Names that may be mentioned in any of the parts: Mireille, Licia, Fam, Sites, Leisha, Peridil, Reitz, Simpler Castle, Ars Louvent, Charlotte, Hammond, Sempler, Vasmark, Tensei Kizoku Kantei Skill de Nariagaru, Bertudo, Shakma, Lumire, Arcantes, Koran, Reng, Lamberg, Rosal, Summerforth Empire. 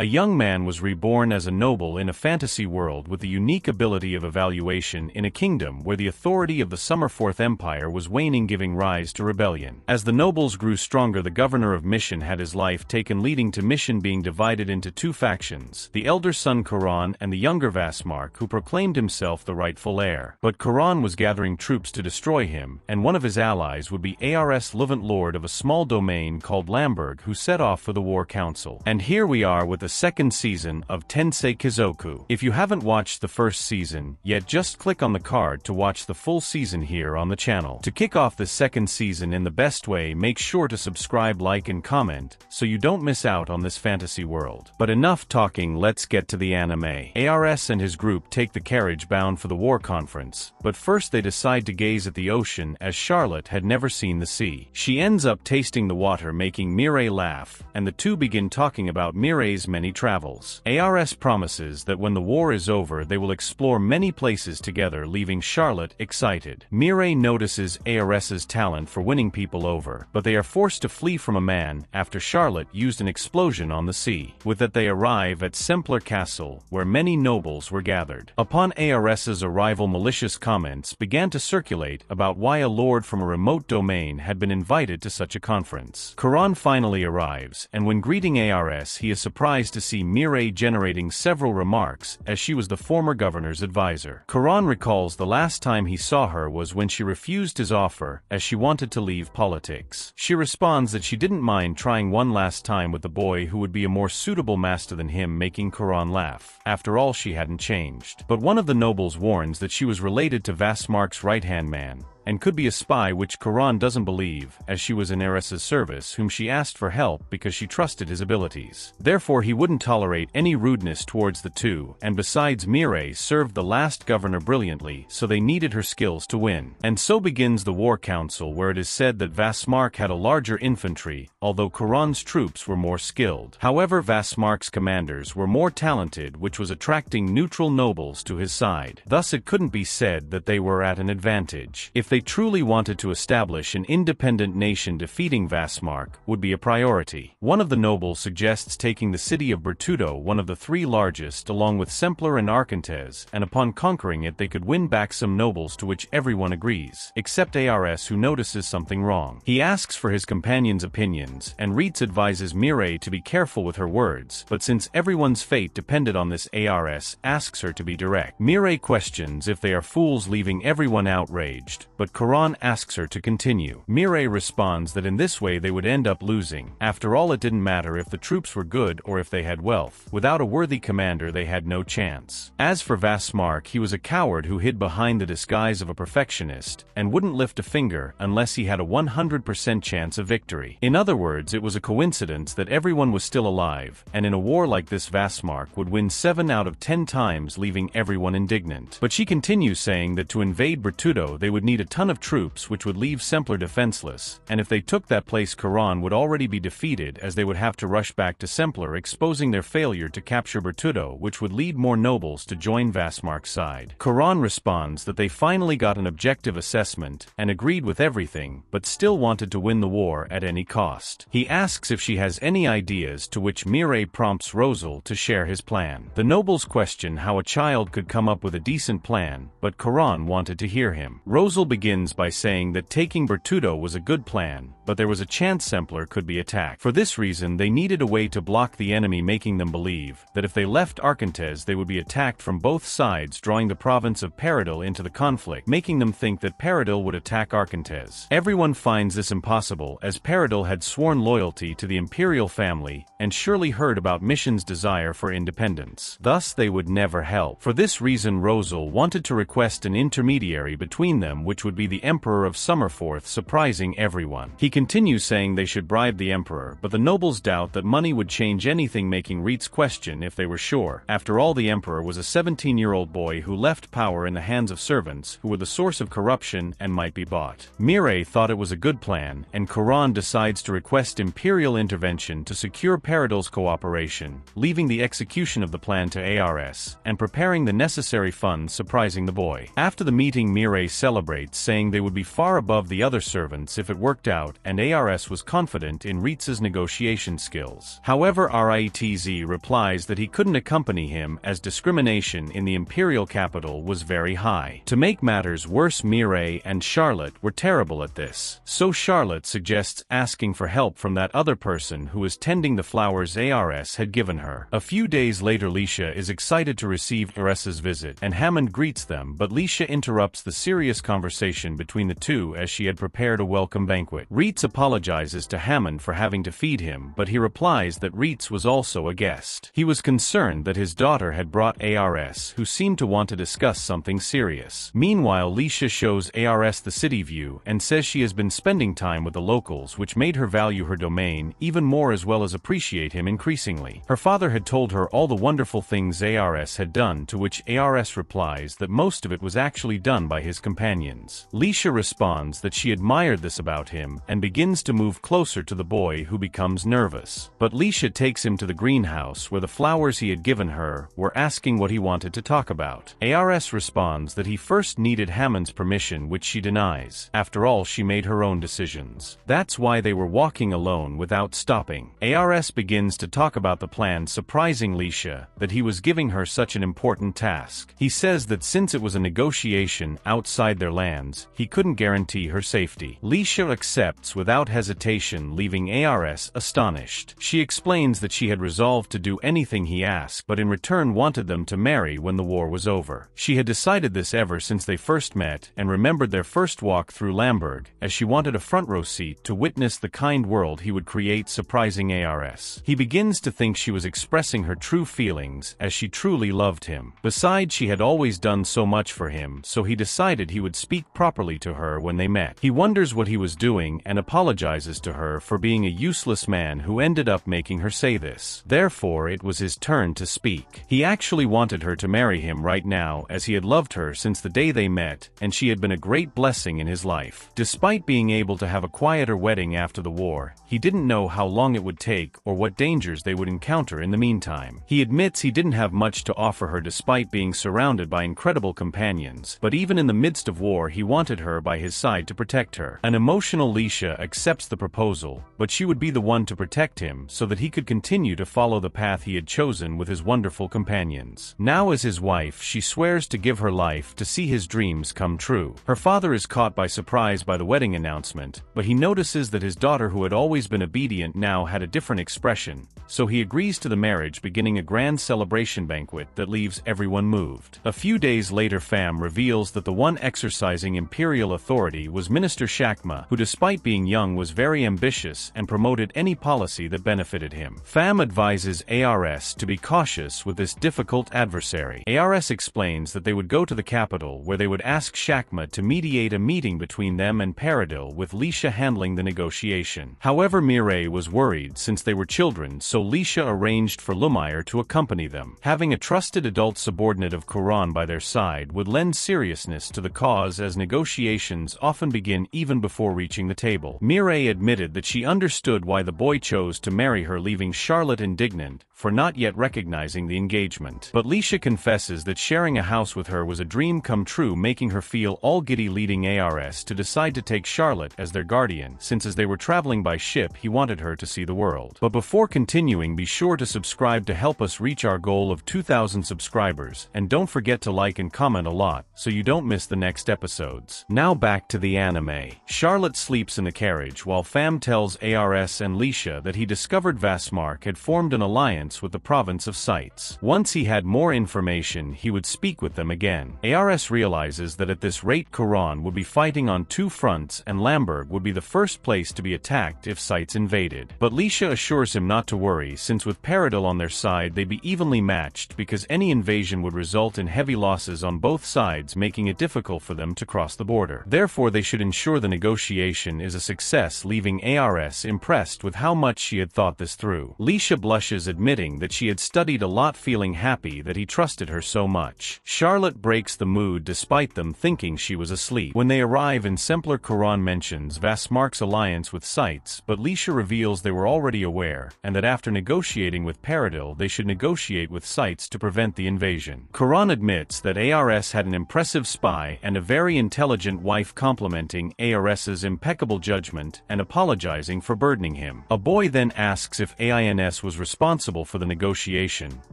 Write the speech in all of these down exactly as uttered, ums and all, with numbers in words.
A young man was reborn as a noble in a fantasy world with the unique ability of evaluation in a kingdom where the authority of the Summerforth Empire was waning, giving rise to rebellion. As the nobles grew stronger, the governor of Mission had his life taken, leading to Mission being divided into two factions, the elder son Koran and the younger Vasmark, who proclaimed himself the rightful heir. But Koran was gathering troops to destroy him, and one of his allies would be Ars Louvent, lord of a small domain called Lamberg, who set off for the war council. And here we are with the The second season of Tensei Kizoku. If you haven't watched the first season yet, just click on the card to watch the full season here on the channel. To kick off the second season in the best way, make sure to subscribe, like and comment, so you don't miss out on this fantasy world. But enough talking, let's get to the anime. Ars and his group take the carriage bound for the war conference, but first they decide to gaze at the ocean, as Charlotte had never seen the sea. She ends up tasting the water, making Mireille laugh, and the two begin talking about Mireille's men Many travels. Ars promises that when the war is over, they will explore many places together, leaving Charlotte excited. Mireille notices Ars's talent for winning people over, but they are forced to flee from a man after Charlotte used an explosion on the sea. With that, they arrive at Simpler Castle, where many nobles were gathered. Upon Ars's arrival, malicious comments began to circulate about why a lord from a remote domain had been invited to such a conference. Koran finally arrives, and when greeting Ars, he is surprised to see Mireille generating several remarks, as she was the former governor's advisor. Koran recalls the last time he saw her was when she refused his offer, as she wanted to leave politics. She responds that she didn't mind trying one last time with the boy who would be a more suitable master than him, making Koran laugh. After all, she hadn't changed. But one of the nobles warns that she was related to Vasmark's right-hand man, and could be a spy, which Koran doesn't believe, as she was in Aris's service, whom she asked for help because she trusted his abilities. Therefore, he wouldn't tolerate any rudeness towards the two, and besides, Mireille served the last governor brilliantly, so they needed her skills to win. And so begins the war council, where it is said that Vasmark had a larger infantry, although Koran's troops were more skilled. However, Vasmark's commanders were more talented, which was attracting neutral nobles to his side. Thus, it couldn't be said that they were at an advantage. If they They truly wanted to establish an independent nation, defeating Vasmark would be a priority. One of the nobles suggests taking the city of Bertudo, one of the three largest, along with Sempler and Arcantes, and upon conquering it they could win back some nobles, to which everyone agrees, except Ars, who notices something wrong. He asks for his companion's opinions, and Reitz advises Mireille to be careful with her words, but since everyone's fate depended on this, Ars asks her to be direct. Mireille questions if they are fools, leaving everyone outraged, but But Koran asks her to continue. Mireille responds that in this way they would end up losing. After all, it didn't matter if the troops were good or if they had wealth. Without a worthy commander, they had no chance. As for Vasmark, he was a coward who hid behind the disguise of a perfectionist and wouldn't lift a finger unless he had a one hundred percent chance of victory. In other words, it was a coincidence that everyone was still alive, and in a war like this, Vasmark would win seven out of ten times, leaving everyone indignant. But she continues, saying that to invade Bertudo, they would need a ton of troops, which would leave Sempler defenseless, and if they took that place, Koran would already be defeated, as they would have to rush back to Sempler, exposing their failure to capture Bertudo, which would lead more nobles to join Vasmark's side. Koran responds that they finally got an objective assessment and agreed with everything, but still wanted to win the war at any cost. He asks if she has any ideas, to which Mireille prompts Rosal to share his plan. The nobles question how a child could come up with a decent plan, but Koran wanted to hear him. Rosal begins begins by saying that taking Bertudo was a good plan, but there was a chance Sempler could be attacked. For this reason, they needed a way to block the enemy, making them believe that if they left Arcantes, they would be attacked from both sides, drawing the province of Peridil into the conflict, making them think that Peridil would attack Arcantes. Everyone finds this impossible, as Peridil had sworn loyalty to the imperial family and surely heard about Mission's desire for independence. Thus, they would never help. For this reason, Rosal wanted to request an intermediary between them, which would be the Emperor of Summerforth, surprising everyone. He continues saying they should bribe the Emperor, but the nobles doubt that money would change anything, making Reitz question if they were sure. After all, the Emperor was a seventeen-year-old boy who left power in the hands of servants who were the source of corruption and might be bought. Mireille thought it was a good plan, and Koran decides to request imperial intervention to secure Peridil's cooperation, leaving the execution of the plan to Ars, and preparing the necessary funds, surprising the boy. After the meeting, Mireille celebrates, saying they would be far above the other servants if it worked out, and Ars was confident in Reitz's negotiation skills. However, Reitz replies that he couldn't accompany him as discrimination in the imperial capital was very high. To make matters worse, Mireille and Charlotte were terrible at this. So Charlotte suggests asking for help from that other person who is tending the flowers Ars had given her. A few days later, Licia is excited to receive Ares's visit, and Hammond greets them, but Licia interrupts the serious conversation between the two as she had prepared a welcome banquet. Reitz apologizes to Hammond for having to feed him, but he replies that Reitz was also a guest. He was concerned that his daughter had brought Ars, who seemed to want to discuss something serious. Meanwhile, Licia shows Ars the city view and says she has been spending time with the locals, which made her value her domain even more as well as appreciate him increasingly. Her father had told her all the wonderful things Ars had done, to which Ars replies that most of it was actually done by his companions. Licia responds that she admired this about him and begins to move closer to the boy, who becomes nervous. But Licia takes him to the greenhouse where the flowers he had given her were, asking what he wanted to talk about. Ars responds that he first needed Hammond's permission, which she denies. After all, she made her own decisions. That's why they were walking alone without stopping. Ars begins to talk about the plan, surprising Licia that he was giving her such an important task. He says that since it was a negotiation outside their lands, he couldn't guarantee her safety. Licia accepts without hesitation, leaving Ars astonished. She explains that she had resolved to do anything he asked, but in return wanted them to marry when the war was over. She had decided this ever since they first met, and remembered their first walk through Lamberg, as she wanted a front row seat to witness the kind world he would create, surprising Ars. He begins to think she was expressing her true feelings, as she truly loved him. Besides, she had always done so much for him, so he decided he would speak properly to her when they met. He wonders what he was doing and apologizes to her for being a useless man who ended up making her say this. Therefore, it was his turn to speak. He actually wanted her to marry him right now, as he had loved her since the day they met, and she had been a great blessing in his life. Despite being able to have a quieter wedding after the war, he didn't know how long it would take or what dangers they would encounter in the meantime. He admits he didn't have much to offer her despite being surrounded by incredible companions, but even in the midst of war he wanted her by his side to protect her. An emotional Licia accepts the proposal, but she would be the one to protect him so that he could continue to follow the path he had chosen with his wonderful companions. Now as his wife, she swears to give her life to see his dreams come true. Her father is caught by surprise by the wedding announcement, but he notices that his daughter, who had always been obedient, now had a different expression, so he agrees to the marriage, beginning a grand celebration banquet that leaves everyone moved. A few days later, Fam reveals that the one exercising imperial authority was Minister Shakma, who despite being young was very ambitious and promoted any policy that benefited him. Fam advises Ars to be cautious with this difficult adversary. Ars explains that they would go to the capital, where they would ask Shakma to mediate a meeting between them and Peridil, with Licia handling the negotiation. However, Mireille was worried since they were children, so Licia arranged for Lumire to accompany them. Having a trusted adult subordinate of Koran by their side would lend seriousness to the cause, as negotiations often begin even before reaching the table. Mireille admitted that she understood why the boy chose to marry her, leaving Charlotte indignant for not yet recognizing the engagement. But Licia confesses that sharing a house with her was a dream come true, making her feel all giddy, leading Ars to decide to take Charlotte as their guardian, since as they were traveling by ship he wanted her to see the world. But before continuing, be sure to subscribe to help us reach our goal of two thousand subscribers, and don't forget to like and comment a lot so you don't miss the next episodes. Now back to the anime. Charlotte sleeps in the carriage while Fam tells Ars and Licia that he discovered Vasmark had formed an alliance with the province of Sites. Once he had more information, he would speak with them again. Ars realizes that at this rate Koran would be fighting on two fronts, and Lamberg would be the first place to be attacked if Sites invaded. But Licia assures him not to worry, since with Peridil on their side they'd be evenly matched, because any invasion would result in heavy losses on both sides, making it difficult for them to cross the border. Therefore, they should ensure the negotiation is a success, leaving Ars impressed with how much she had thought this through. Licia blushes, admitting that she had studied a lot, feeling happy that he trusted her so much. Charlotte breaks the mood despite them thinking she was asleep. When they arrive in Sempler, Koran mentions Vasmark's alliance with Sites, but Licia reveals they were already aware, and that after negotiating with Peridil they should negotiate with Sites to prevent the invasion. Koran admits that Ars had an impressive spy and a very intelligent wife complimenting Ars's impeccable judgment and apologizing for burdening him. A boy then asks if Ains was responsible for the negotiation,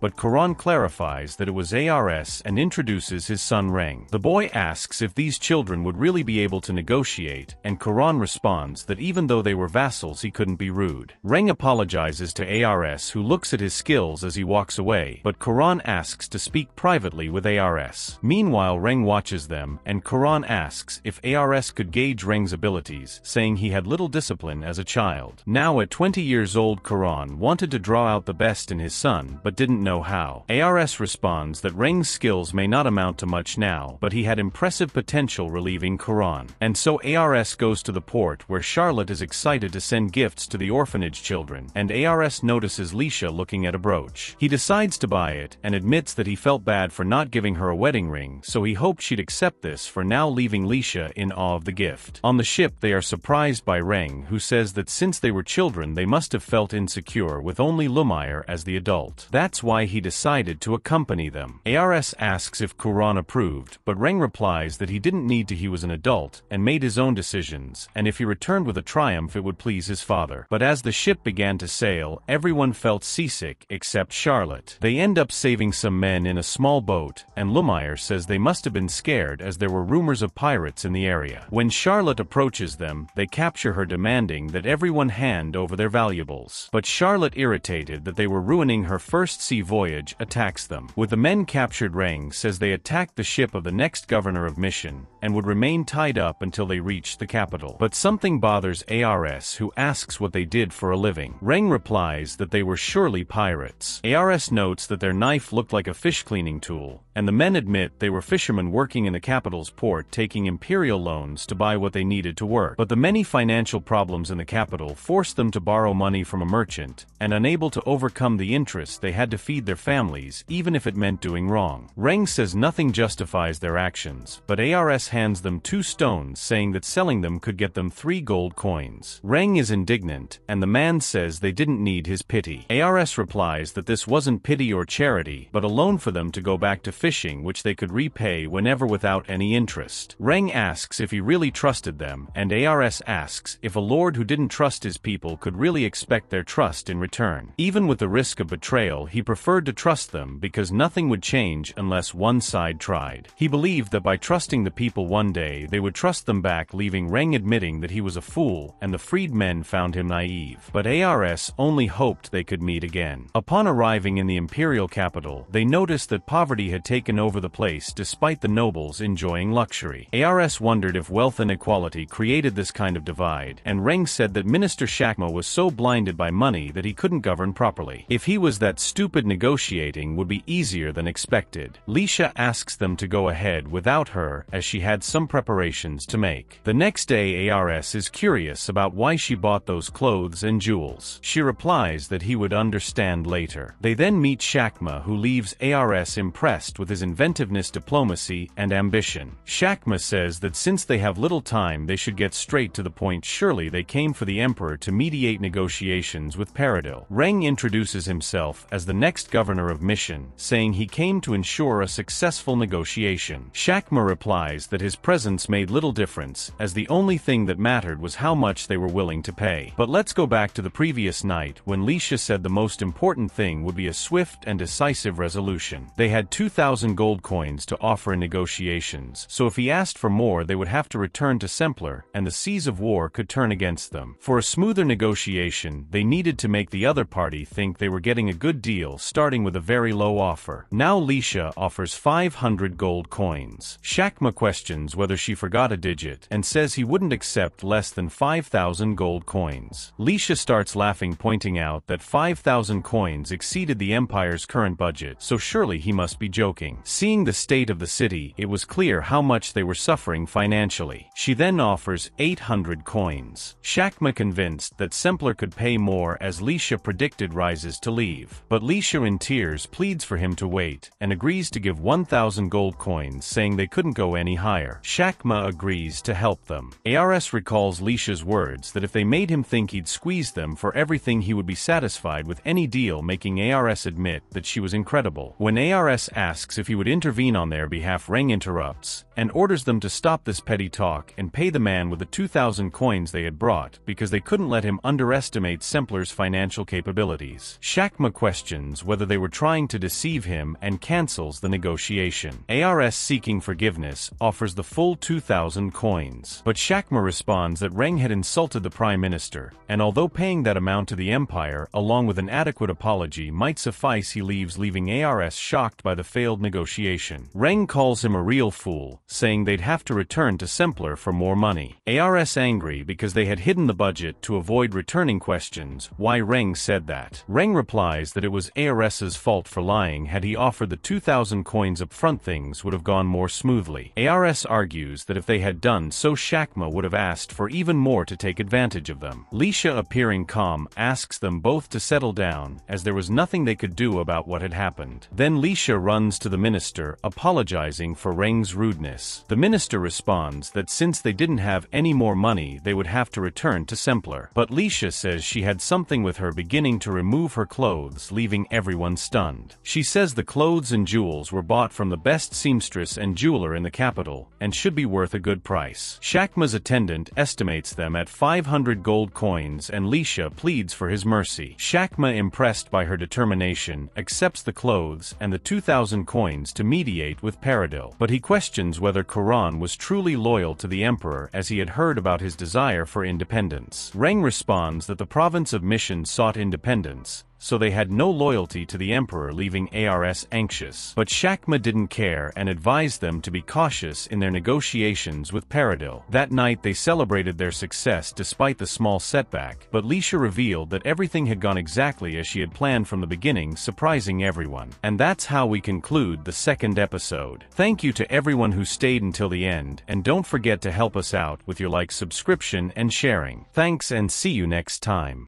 but Koran clarifies that it was Ars and introduces his son Reng. The boy asks if these children would really be able to negotiate, and Koran responds that even though they were vassals he couldn't be rude. Reng apologizes to Ars, who looks at his skills as he walks away, but Koran asks to speak privately with Ars. Meanwhile, Reng watches them, and Koran asks if Ars could gauge Reng's abilities, saying he had little discipline as a child. Now at twenty years old, Koran wanted to draw out the best in his son, but didn't know how. Ars responds that Reng's skills may not amount to much now, but he had impressive potential, relieving Koran. And so Ars goes to the port, where Charlotte is excited to send gifts to the orphanage children, and Ars notices Leisha looking at a brooch. He decides to buy it, and admits that he felt bad for not giving her a wedding ring, so he hoped she'd accept this for now, leaving Licia in awe of the gift. On the ship they are surprised by Reng, who says that since they were children they must have felt insecure with only Lumire as the adult. That's why he decided to accompany them. Ars asks if Koran approved, but Reng replies that he didn't need to, he was an adult, and made his own decisions, and if he returned with a triumph it would please his father. But as the ship began to sail, everyone felt seasick except Charlotte. They end up saving some men in a small boat, and Lumire says they must have been scared as there were rumors of pirates in the area. When Charlotte approaches them, they capture her, demanding that everyone hand over their valuables. But Charlotte, irritated that they were ruining her first sea voyage, attacks them. With the men captured, Reng says they attacked the ship of the next governor of Mission, and would remain tied up until they reached the capital. But something bothers Ars, who asks what they did for a living. Reng replies that they were surely pirates. Ars notes that their knife looked like a fish cleaning tool, and the men admit they were fishermen working in the capital's port, taking imperial loans to buy what they needed to work. But the many financial problems in the capital forced them to borrow money from a merchant, and unable to overcome the interest they had to feed their families, even if it meant doing wrong. Reng says nothing justifies their actions, but Ars hands them two stones, saying that selling them could get them three gold coins. Reng is indignant, and the man says they didn't need his pity. Ars replies that this wasn't pity or charity, but a loan for them to go back to fishing, which they could repay whenever without any interest. Reng asks if he really trusted them, and Ars asks if a lord who didn't trust his people could really expect their trust in return. Even with the risk of betrayal, he preferred to trust them because nothing would change unless one side tried. He believed that by trusting the people one day they would trust them back, leaving Reng admitting that he was a fool, and the freedmen found him naive. But Ars only hoped they could meet again. Upon arriving in the imperial capital, they noticed that poverty had taken over the place despite the nobles enjoying luxury. Ars wondered if wealth inequality created this kind of divide, and Reng said that Minister Shakma was so blinded by money that he couldn't govern properly. If he was that stupid, negotiating would be easier than expected. Licia asks them to go ahead without her, as she had some preparations to make. The next day, Ars is curious about why she bought those clothes and jewels. She replies that he would understand later. They then meet Shakma, who leaves Ars impressed with his inventiveness, diplomacy, and ambition. Shakma says that since they have little time they should get straight to the point. Surely they came for the emperor to mediate negotiations with Peridil. Reng introduces himself as the next governor of Mission, saying he came to ensure a successful negotiation. Shakma replies that his presence made little difference, as the only thing that mattered was how much they were willing to pay. But let's go back to the previous night, when Licia said the most important thing would be a swift and decisive resolution. They had two thousand gold coins to offer in negotiations, so if he asked for more they would have to return to Sempler, and the seas of war could turn against them. For a smoother negotiation, they needed to make the other party think they were getting a good deal, starting with a very low offer. Now Licia offers five hundred gold coins. Shakma questions whether she forgot a digit, and says he wouldn't accept less than five thousand gold coins. Licia starts laughing, pointing out that five thousand coins exceeded the Empire's current budget, so surely he must be joking. Seeing the state of the city, it was clear how much they were suffering financially. She then offers eight hundred coins. Shakma, convinced that Sempler could pay more as Licia predicted, rises to leave. But Licia, in tears, pleads for him to wait, and agrees to give one thousand gold coins, saying they couldn't go any higher. desire. Shakma agrees to help them. Ars recalls Leisha's words that if they made him think he'd squeeze them for everything he would be satisfied with any deal, making Ars admit that she was incredible. When Ars asks if he would intervene on their behalf, Reng interrupts and orders them to stop this petty talk and pay the man with the two thousand coins they had brought because they couldn't let him underestimate Sempler's financial capabilities. Shakma questions whether they were trying to deceive him and cancels the negotiation. Ars, seeking forgiveness, offers the full two thousand coins. But Shakma responds that Reng had insulted the Prime Minister, and although paying that amount to the Empire along with an adequate apology might suffice, he leaves, leaving Ars shocked by the failed negotiation. Reng calls him a real fool, saying they'd have to return to Sempler for more money. Ars angry because they had hidden the budget to avoid returning, questions why Reng said that. Reng replies that it was Ars's fault for lying. Had he offered the two thousand coins up front, things would have gone more smoothly. Ars argues that if they had done so, Shakma would have asked for even more to take advantage of them. Licia, appearing calm, asks them both to settle down as there was nothing they could do about what had happened. Then Licia runs to the minister, apologizing for Reng's rudeness. The minister responds that since they didn't have any more money, they would have to return to Sempler. But Licia says she had something with her, beginning to remove her clothes, leaving everyone stunned. She says the clothes and jewels were bought from the best seamstress and jeweler in the capital and should be worth a good price. Shakma's attendant estimates them at five hundred gold coins and Licia pleads for his mercy. Shakma, impressed by her determination, accepts the clothes and the two thousand coins to mediate with Peridil. But he questions whether Koran was truly loyal to the emperor, as he had heard about his desire for independence. Reng responds that the province of Mission sought independence, so they had no loyalty to the emperor, leaving Ars anxious. But Shakma didn't care and advised them to be cautious in their negotiations with Peridil. That night they celebrated their success despite the small setback, but Licia revealed that everything had gone exactly as she had planned from the beginning, surprising everyone. And that's how we conclude the second episode. Thank you to everyone who stayed until the end, and don't forget to help us out with your like, subscription, and sharing. Thanks, and see you next time.